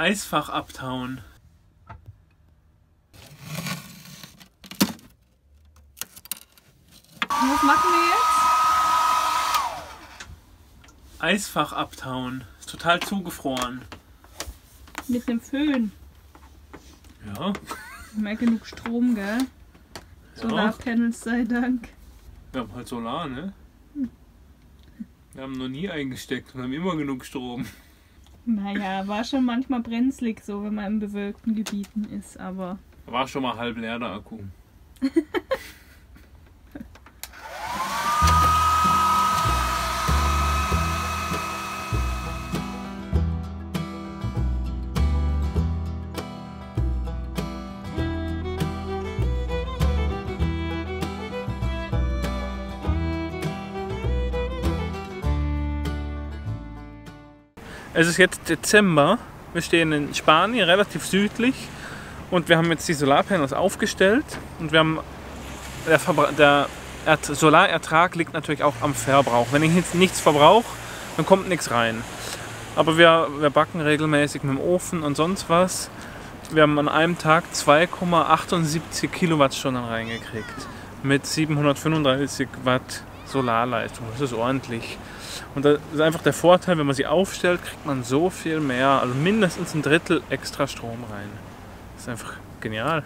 Eisfach abtauen. Was machen wir jetzt? Eisfach abtauen. Ist total zugefroren. Mit einem Föhn. Ja. Mehr genug Strom, gell? Ja. Solarpanels sei Dank. Wir haben halt Solar, ne? Wir haben noch nie eingesteckt und haben immer genug Strom. Naja, war schon manchmal brenzlig so, wenn man in bewölkten Gebieten ist, aber... War schon mal halb leer der Akku. Es ist jetzt Dezember, wir stehen in Spanien, relativ südlich, und wir haben jetzt die Solarpanels aufgestellt und wir haben, der Solarertrag liegt natürlich auch am Verbrauch. Wenn ich jetzt nichts verbrauche, dann kommt nichts rein. Aber wir backen regelmäßig mit dem Ofen und sonst was. Wir haben an einem Tag 2,78 Kilowattstunden reingekriegt mit 735 Watt Solarleistung. Das ist ordentlich. Und das ist einfach der Vorteil, wenn man sie aufstellt, kriegt man so viel mehr, also mindestens ein Drittel extra Strom rein. Das ist einfach genial.